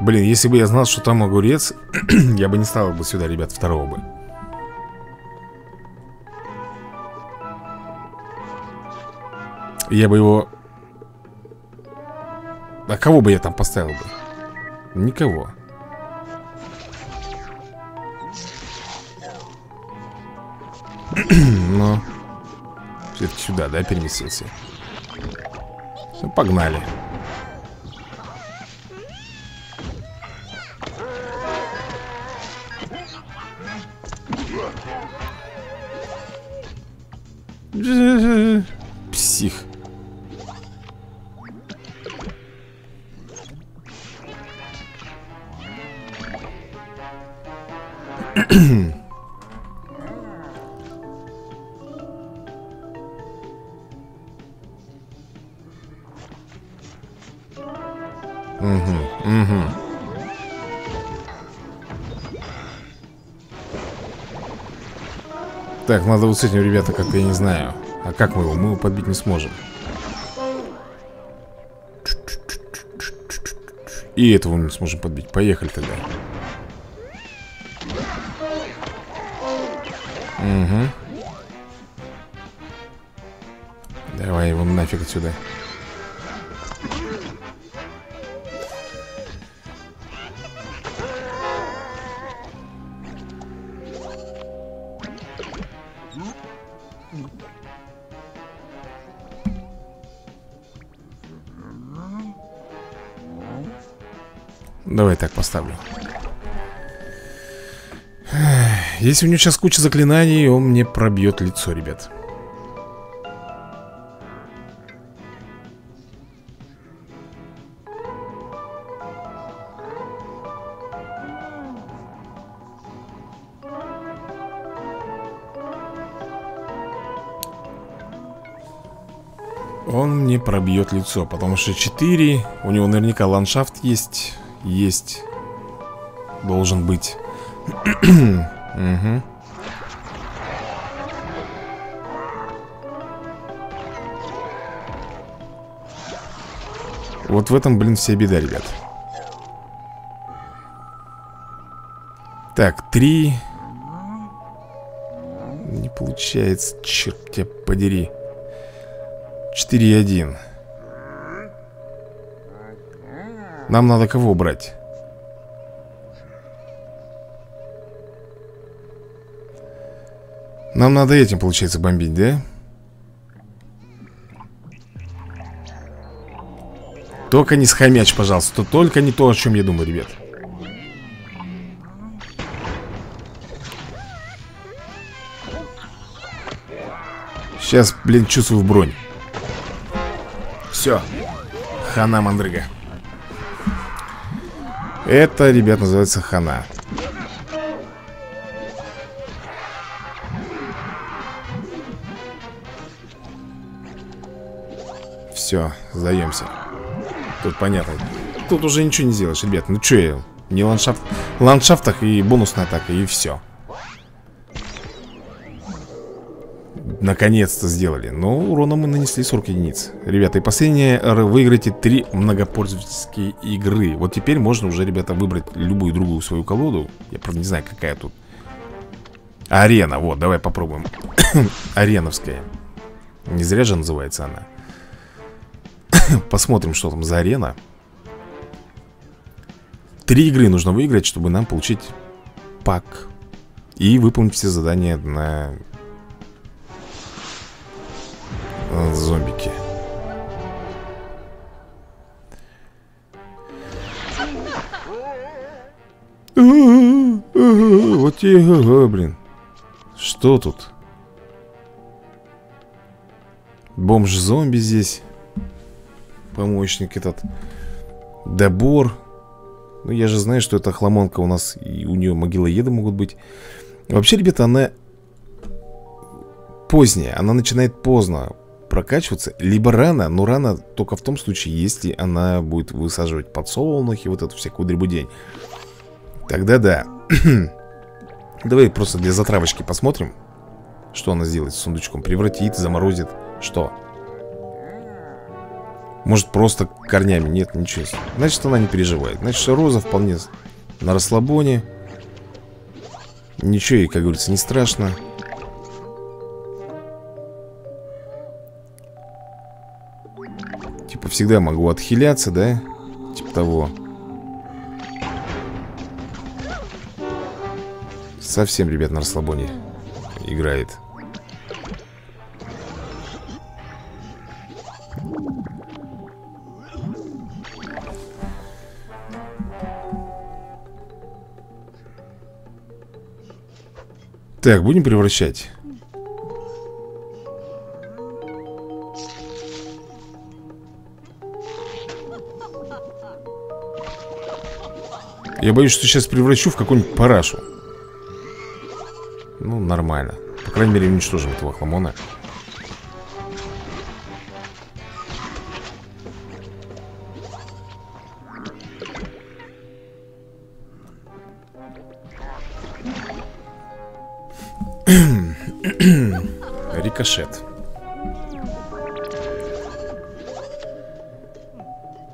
Блин, если бы я знал, что там огурец, я бы не ставил бы сюда, ребят, второго бы. Я бы его... А кого бы я там поставил бы? Никого. Но... все-таки сюда, да, переместился? Ну, погнали. Псих. Угу, угу. Так, надо вот с этим, ребята, как-то, я не знаю. А как мы его? Мы его подбить не сможем. И этого мы не сможем подбить. Поехали тогда. Угу. Давай его нафиг отсюда. Давай так поставлю. Если у него сейчас куча заклинаний, он мне пробьет лицо, ребят. Он мне пробьет лицо, потому что четыре. У него наверняка ландшафт есть. Есть. должен быть. Угу. Вот в этом, блин, вся беда, ребят. Так, три. Не получается, черт тебя подери. Четыре и один. Нам надо кого брать? Нам надо этим, получается, бомбить, да? Только не схомячь, пожалуйста. То только не то, о чем я думаю, ребят. Сейчас, блин, чувствую бронь. Все. Хана, мандрыга. Это, ребят, называется хана. Все, сдаемся. Тут понятно. Тут уже ничего не сделаешь, ребят. Ну че я? Не ландшафт. Ландшафтах и бонусная атака, и все. Наконец-то сделали. Но урона мы нанесли сорок единиц. Ребята, и последнее. Выиграйте три многопользовательские игры. Вот теперь можно уже, ребята, выбрать любую другую свою колоду. Я, правда, не знаю, какая тут. Арена. Вот, давай попробуем. Ареновская. Не зря же называется она. Посмотрим, что там за арена. Три игры нужно выиграть, чтобы нам получить пак и выполнить все задания на зомбики. Вот я, блин. Что тут? Бомж-зомби здесь. Помощник этот. Добор. Ну я же знаю, что эта хламонка у нас. И у нее могилоеды могут быть. Вообще, ребята, она поздняя. Она начинает поздно прокачиваться. Либо рано, но рано только в том случае, если она будет высаживать подсолнухи, вот эту всякую дребедень. Тогда да. Давай просто для затравочки посмотрим, что она сделает с сундучком. Превратит, заморозит. Что? Может, просто корнями. Нет, ничего. Значит, она не переживает. Значит, роза вполне на расслабоне. Ничего ей, как говорится, не страшно. Типа, всегда могу отхиляться, да? Типа того. Совсем, ребят, на расслабоне играет. Так, будем превращать. Я боюсь, что сейчас превращу в какую-нибудь парашу. Ну, нормально. По крайней мере, уничтожим этого хламона. Рикошет.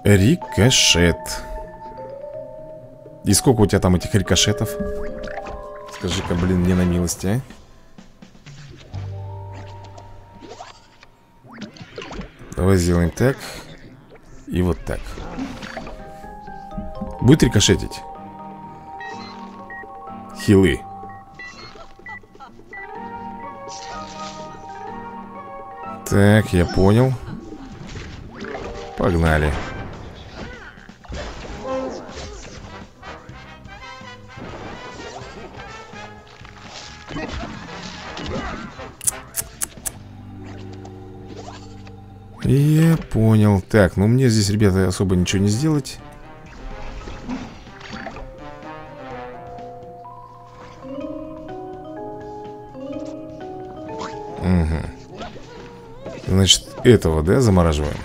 Рикошет. И сколько у тебя там этих рикошетов? Скажи-ка, блин, мне на милость, а? Давай сделаем так. И вот так. Будет рикошетить. Хилы. Так, я понял. Погнали. Я понял. Так, ну мне здесь, ребята, особо ничего не сделать. Угу. Значит, этого, да, замораживаем?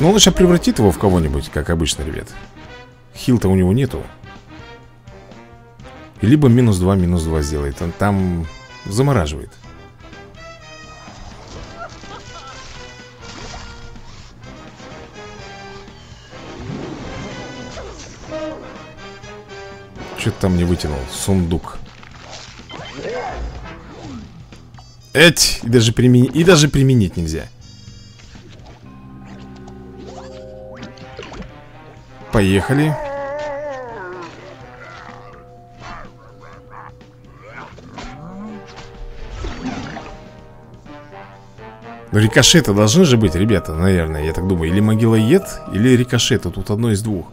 Но лучше превратит его в кого-нибудь, как обычно, ребят. Хил-то у него нету. Либо минус два, минус два сделает. Он там замораживает. Что-то там не вытянул. Сундук. Эть! И даже, примени... И даже применить нельзя. Поехали. Ну, рикошеты должны же быть, ребята, наверное, я так думаю. Или могилоед, или рикошеты. Тут одно из двух.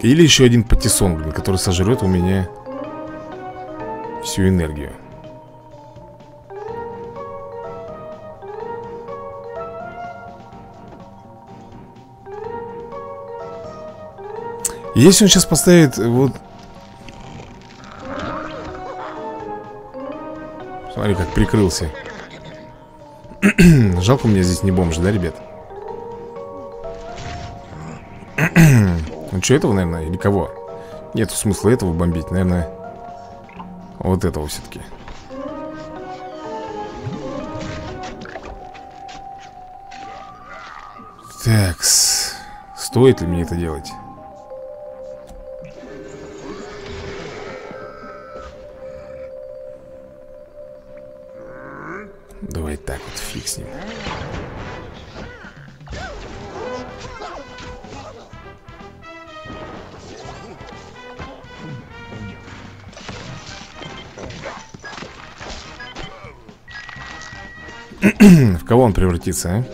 Или еще один патиссон, блин, который сожрет у меня всю энергию. Если он сейчас поставит вот... Смотри, как прикрылся. Жалко, у меня здесь не бомж, да, ребят? Ну что, этого, наверное, или кого? Нет смысла этого бомбить, наверное. Вот этого все-таки. Так, стоит ли мне это делать? Давай так вот, фиг с ним. В кого он превратится, а?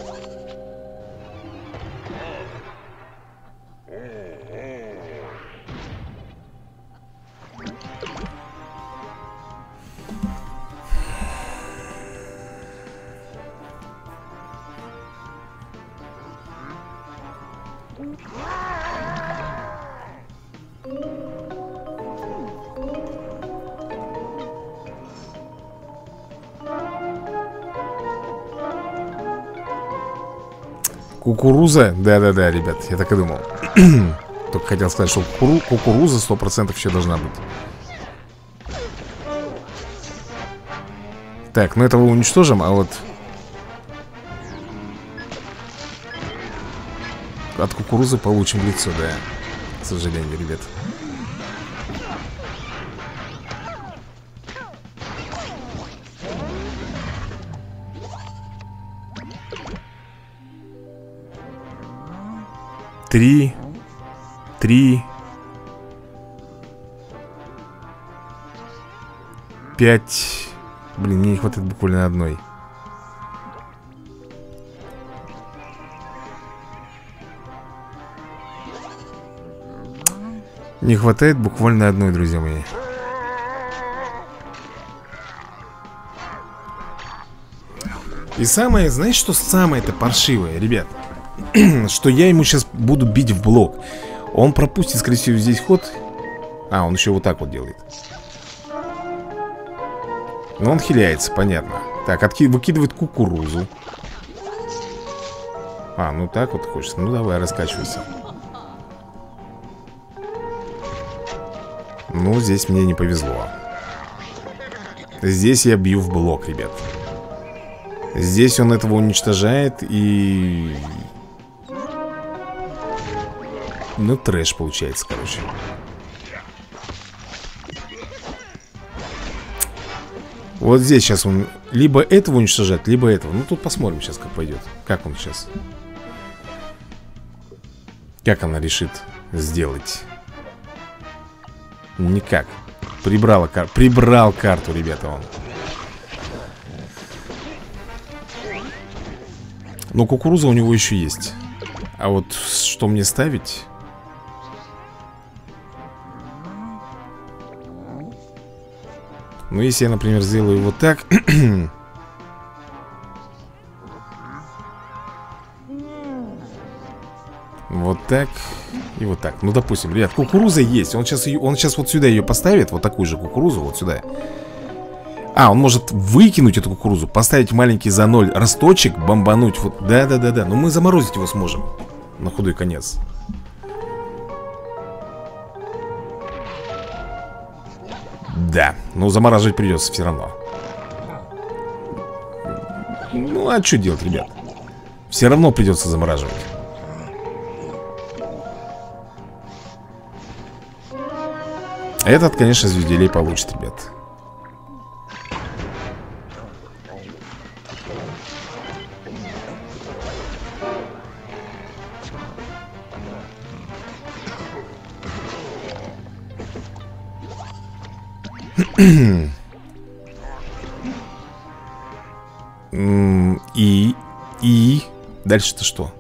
Кукуруза? Да-да-да, ребят, я так и думал. Только хотел сказать, что кукуру... кукуруза сто процентов еще должна быть. Так, ну этого уничтожим, а вот... От кукурузы получим лицо, да. К сожалению, ребят. Три. Три. Пять. Блин, мне не хватает буквально одной. Не хватает буквально одной, друзья мои. И самое, знаешь, что самое-то паршивое, ребят? Что я ему сейчас буду бить в блок. Он пропустит, скорее всего, здесь ход. А, он еще вот так вот делает. Но он хиляется, понятно. Так, отки... выкидывает кукурузу. А, ну так вот хочется. Ну давай, раскачивайся. Ну, здесь мне не повезло. Здесь я бью в блок, ребят. Здесь он этого уничтожает и... Ну, трэш получается, короче. Вот здесь сейчас он либо этого уничтожает, либо этого. Ну, тут посмотрим сейчас, как пойдет. Как он сейчас. Как она решит сделать. Никак. Прибрала карту. Прибрал карту, ребята, он. Но кукуруза у него еще есть. А вот что мне ставить... Ну, если я, например, сделаю вот так. Вот так. И вот так. Ну, допустим, ребят, кукуруза есть. Он сейчас, он сейчас вот сюда ее поставит. Вот такую же кукурузу, вот сюда. А, он может выкинуть эту кукурузу, поставить маленький за ноль росточек, бомбануть. Вот, да-да-да-да, но мы заморозить его сможем. На худой конец. Да, но замораживать придется все равно. Ну, а что делать, ребят? Все равно придется замораживать. Этот, конечно, звезделей получит, ребят. И, и дальше-то что?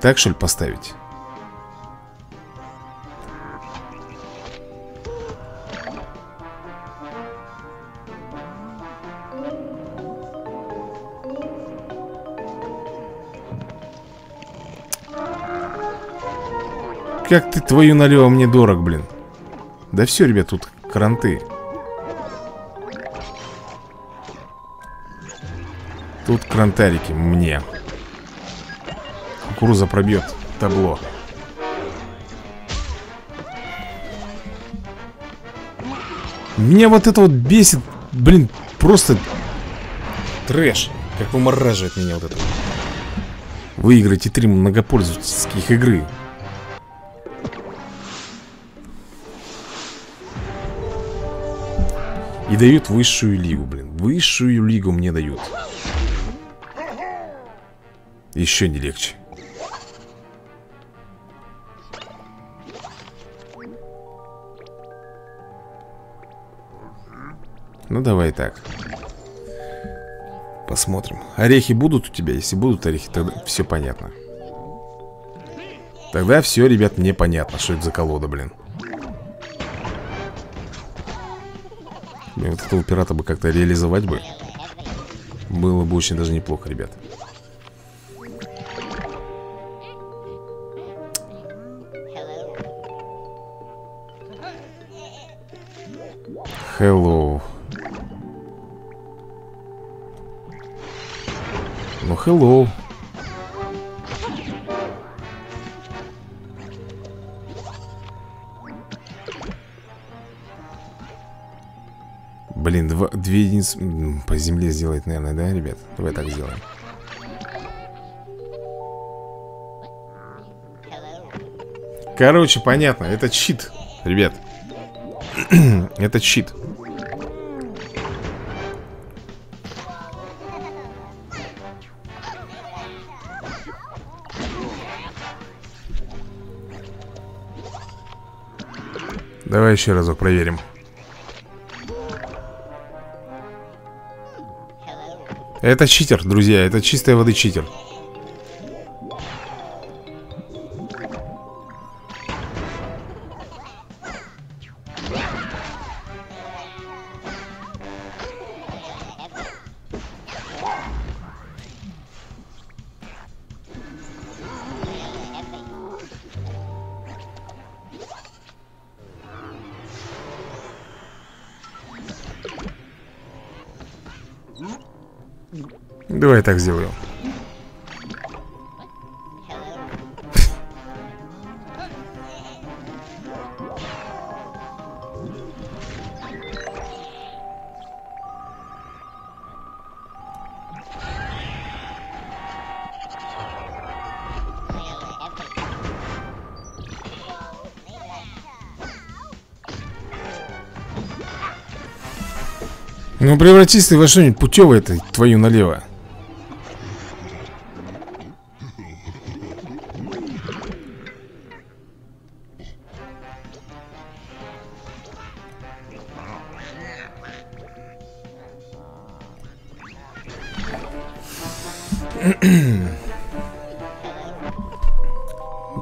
Так, что ли, поставить? Как ты твою налево мне дорог, блин. Да все, ребят, тут кранты. Тут крантарики мне. Кукуруза пробьет табло. Меня вот это вот бесит. Блин, просто трэш. Как вымораживает меня вот это. Выиграйте три многопользовательских игры. И дают высшую лигу, блин. Высшую лигу мне дают. Еще не легче. Ну давай так. Посмотрим. Орехи будут у тебя? Если будут орехи, тогда все понятно. Тогда все, ребят, мне понятно, что это за колода, блин. Вот этого пирата бы как-то реализовать бы. Было бы очень даже неплохо, ребят. Hello. Ну, hello. Блин, два, две единицы по земле сделать, наверное, да, ребят? Давай так сделаем. Короче, понятно, это чит, ребят. Это чит. Давай еще разок проверим. Это читер, друзья, это чистая воды читер. Давай так сделаю. Ну превратись ты во что-нибудь путевое, это твою налево.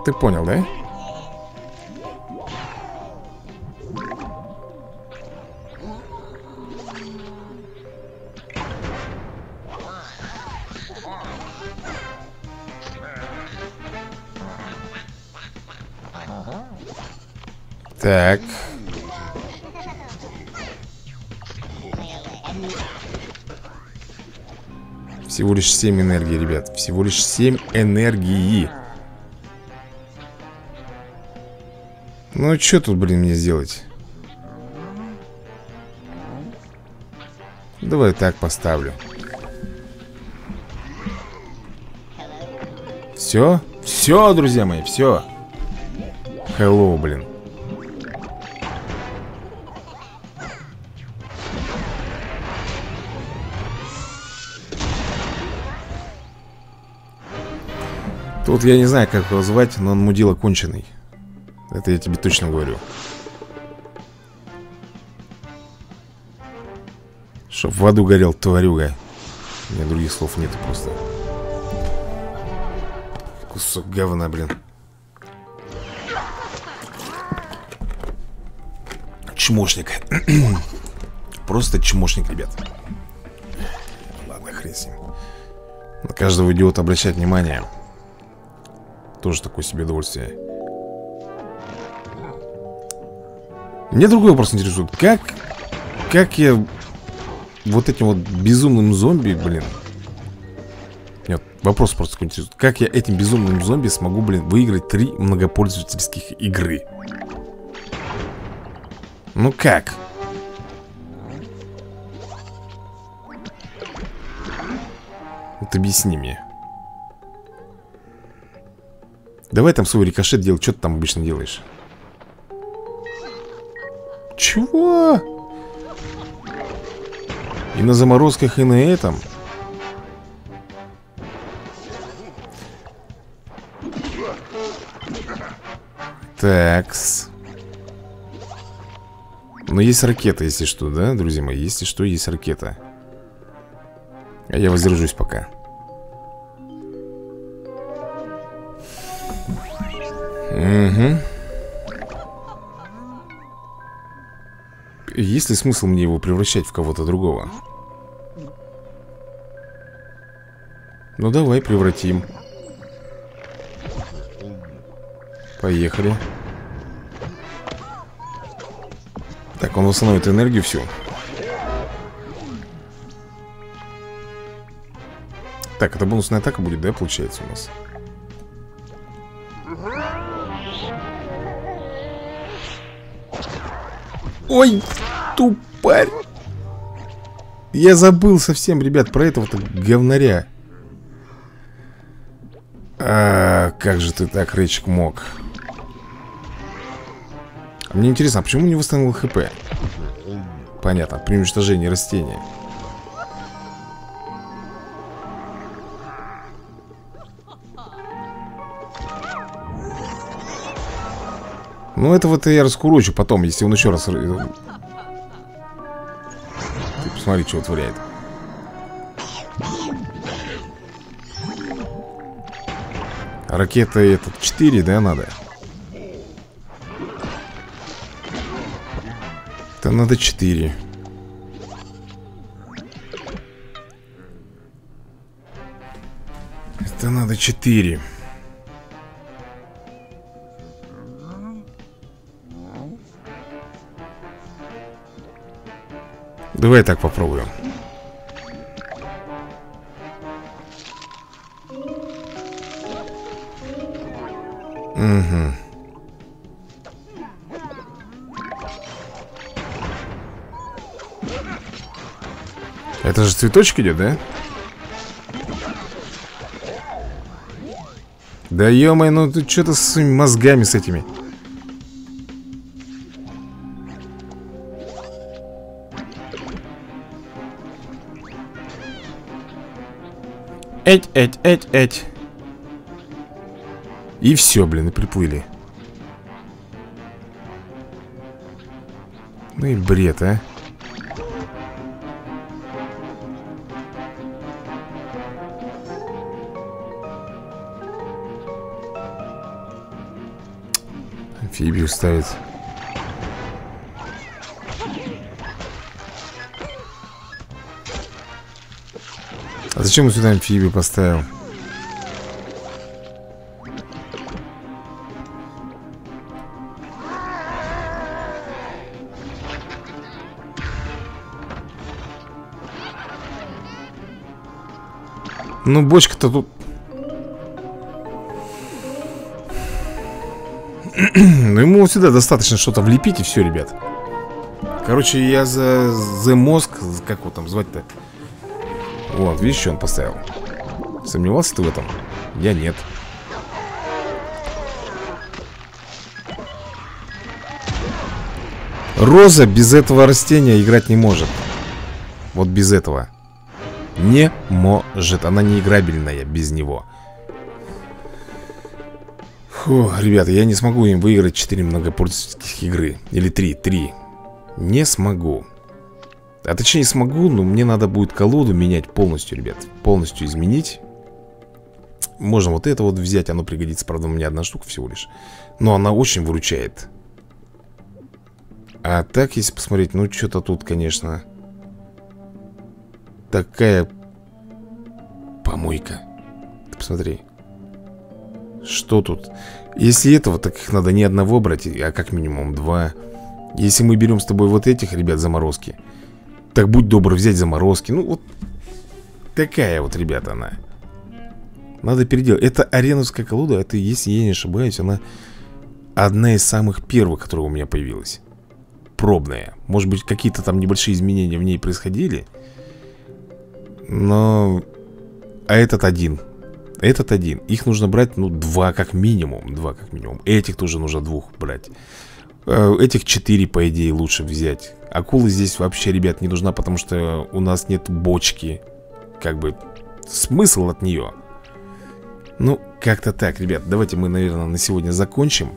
Ты понял, да? Так. Всего лишь семь энергии, ребят. Всего лишь семь энергии. Ну, что тут, блин, мне сделать? Давай так поставлю. Все? Все, друзья мои, все. Hello, блин. Тут я не знаю, как его звать, но он мудила конченый. Это я тебе точно говорю. Чтоб в аду горел, тварюга. У меня других слов нет просто. Кусок говна, блин. Чмошник. Просто чмошник, ребят. Ладно, хрен с ним. На каждого идиота обращать внимание. Тоже такое себе удовольствие. Мне другой вопрос интересует. Как... Как я... Вот этим вот безумным зомби, блин... Нет, вопрос просто такой интересует. Как я этим безумным зомби смогу, блин, выиграть три многопользовательских игры? Ну как? Вот объясни мне. Давай там свой рикошет делать. Что ты там обычно делаешь? Чего? И на заморозках, и на этом. Такс. Но есть ракета, если что, да, друзья мои? Если что, есть ракета. А я воздержусь пока. Угу. Есть ли смысл мне его превращать в кого-то другого? Ну давай превратим. Поехали. Так, он восстановит энергию всю. Так, это бонусная атака будет, да, получается у нас? Ой, тупарь. Я забыл совсем, ребят, про этого-то говнаря. А, как же ты так, Рэчик, мог? Мне интересно, а почему не восстановил ХП? Понятно, при уничтожении растения. Ну, этого-то я раскурочу потом, если он еще раз... Ты посмотри, что творяет. Ракета этот четыре, да, надо? Это надо четыре. Это надо четыре. Давай так попробуем. Угу. Это же цветочек идет, да? Да ё-моё, ну ты что-то с своими мозгами с этими. Эть, эть, эть, эть. И все, блин, и приплыли. Ну и бред, а. Амфибию ставит. А зачем он сюда амфибию поставил? Ну, бочка-то тут... Ну, ему сюда достаточно что-то влепить, и все, ребят. Короче, я за... за мозг... Как его там звать-то? Вот, видишь, что он поставил? Сомневался ты в этом? Я нет. Роза без этого растения играть не может. Вот без этого. Не может. Она неиграбельная без него. Фу, ребята, я не смогу им выиграть четыре многопользовательских игры. Или три, три. Не смогу. А точнее смогу, но мне надо будет колоду менять полностью, ребят. Полностью изменить. Можно вот это вот взять, оно пригодится. Правда, у меня одна штука всего лишь. Но она очень выручает. А так, если посмотреть, ну что-то тут, конечно, такая помойка. Ты посмотри. Что тут? Если этого, так их надо не одного брать, а как минимум два. Если мы берем с тобой вот этих, ребят, заморозки, так будь добр взять заморозки. Ну вот такая вот, ребята, она. Надо переделать. Это ареновская колода, это, если я не ошибаюсь, она одна из самых первых, которая у меня появилась. Пробная. Может быть, какие-то там небольшие изменения в ней происходили. Но... А этот один. Этот один. Их нужно брать, ну, два как минимум. Два как минимум. Этих тоже нужно двух брать. Этих четыре, по идее, лучше взять. Акула здесь вообще, ребят, не нужна, потому что у нас нет бочки. Как бы смысл от нее. Ну, как-то так, ребят. Давайте мы, наверное, на сегодня закончим.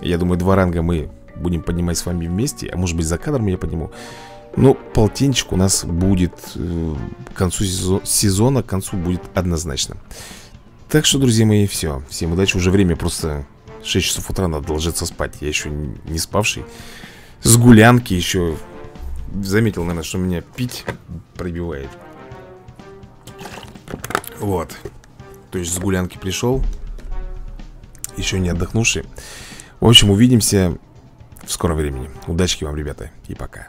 Я думаю, два ранга мы будем поднимать с вами вместе. А может быть, за кадром я подниму. Но полтинчик у нас будет э, к концу сезона, к концу будет однозначно. Так что, друзья мои, все. Всем удачи. Уже время просто шесть часов утра, надо ложиться спать. Я еще не спавший. С гулянки еще. Заметил, наверное, что меня пить пробивает. Вот. То есть с гулянки пришел. Еще не отдохнувший. В общем, увидимся в скором времени. Удачи вам, ребята, и пока.